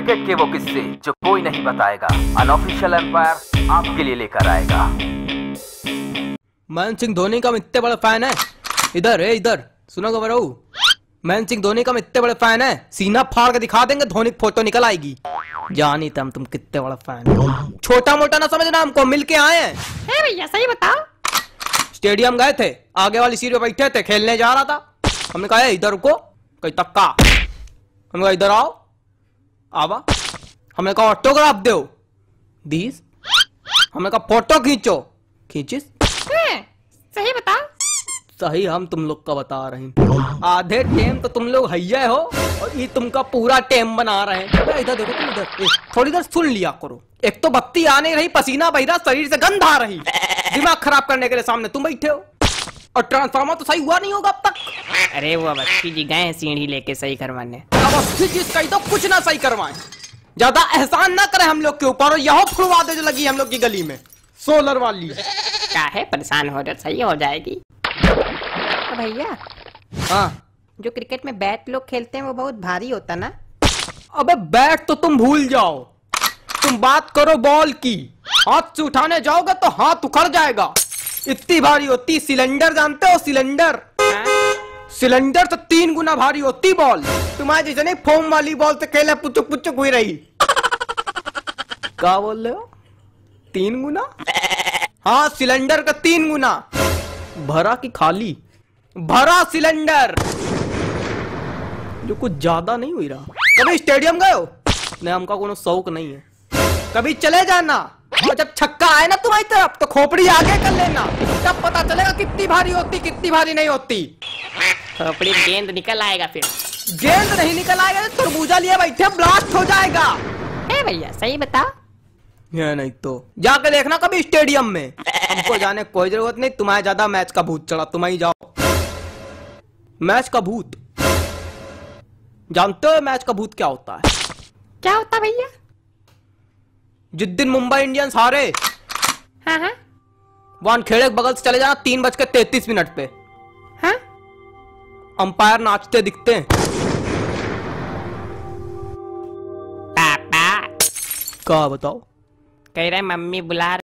Cricket के वो किस्से जो कोई नहीं बताएगा, अनऑफिशियल एम्पायर आपके लिए लेकर आएगा। महेंद्र सिंह धोनी का मैं इतने बड़ा फैन है। इधर सुनो गबरू, महेंद्र सिंह धोनी का मैं इतने बड़े फैन है, सीना फाड़ के दिखा देंगे, धोनी फोटो निकल आएगी। जानी तम तुम कितने बड़ा फैन, छोटा मोटा ना समझना हमको, मिलके आए हैं। ए भैया सही बताओ, स्टेडियम गए थे, आगे वाली सीट पे बैठे थे, खेलने जा रहा था, हमने कहा इधर रुको, कहीं तक्का, हमने कहा इधर आओ, आवा, हमने कहा ऑटोग्राफ दो, दीस, हमने कहा फोटो खींचो, खींचिस? सही बताओ, सही हम तुम लोग का बता रहे हैं। आधे टेम तो तुम लोग हैये हो और ये तुमका पूरा टेम बना रहे हैं। इधर देखो तुम, इधर थोड़ी देर सुन लिया करो। एक तो बत्ती आ नहीं रही, पसीना बह रहा, शरीर से गंध आ रही, दिमाग खराब करने के लिए सामने तुम बैठे हो, और ट्रांसफार्मर तो सही हुआ नहीं होगा अब तक। अरे वो अवस्थी जी गए सीढ़ी लेके सही करवाने, अवस्थी जी कहीं तो कुछ ना सही करवाए, ज्यादा एहसान ना करे हम लोग के ऊपर, और यहाँ फुड़वा दे जो लगी हम लोग की गली में सोलर वाली। क्या है परेशान हो रहे, सही हो जाएगी। तो भैया हाँ, जो क्रिकेट में बैट लोग खेलते हैं वो बहुत भारी होता ना। अबे बैट तो तुम भूल जाओ, तुम बात करो बॉल की, हाथ से उठाने जाओगे तो हाथ उखड़ जाएगा, इतनी भारी होती। सिलेंडर जानते हो, सिलेंडर, सिलेंडर तो 3 गुना भारी होती बॉल। तुम्हारे जैसे नहीं फोम वाली बॉल से खेला, पुचुक पुचुक हुई रही। क्या बोल रहे हो, 3 गुना? हाँ, सिलेंडर का 3 गुना भरा की खाली भरा सिलेंडर, जो कुछ ज्यादा नहीं हुई रहा। कभी स्टेडियम गए हो? नहीं, हमका कोनो शौक नहीं है। कभी चले जाना, और जब छक्का आए ना तुम्हारी तरफ तो खोपड़ी आगे कर लेना, तब पता चलेगा कितनी भारी होती कितनी भारी नहीं होती। खोपड़ी गेंद निकल आएगा, फिर गेंद नहीं निकल आएगा तो तरबूजा लिए बैठे, ब्लास्ट हो जाएगा। ए भैया सही बता, ये नहीं तो जाके देखना कभी स्टेडियम में। हमको जाने कोई जरूरत नहीं, तुम्हारे ज्यादा मैच का भूत चढ़ा, तुम ही जाओ। मैच का भूत जानते हो, मैच का भूत क्या होता है? क्या होता भैया? जिस दिन मुंबई इंडियंस हारे, हाँ, वानखेड़े के बगल से चले जाना 3:33 पे, हाँ? अंपायर नाचते दिखते हैं। पापा, क्या बताओ, कह रहे मम्मी बुला रही।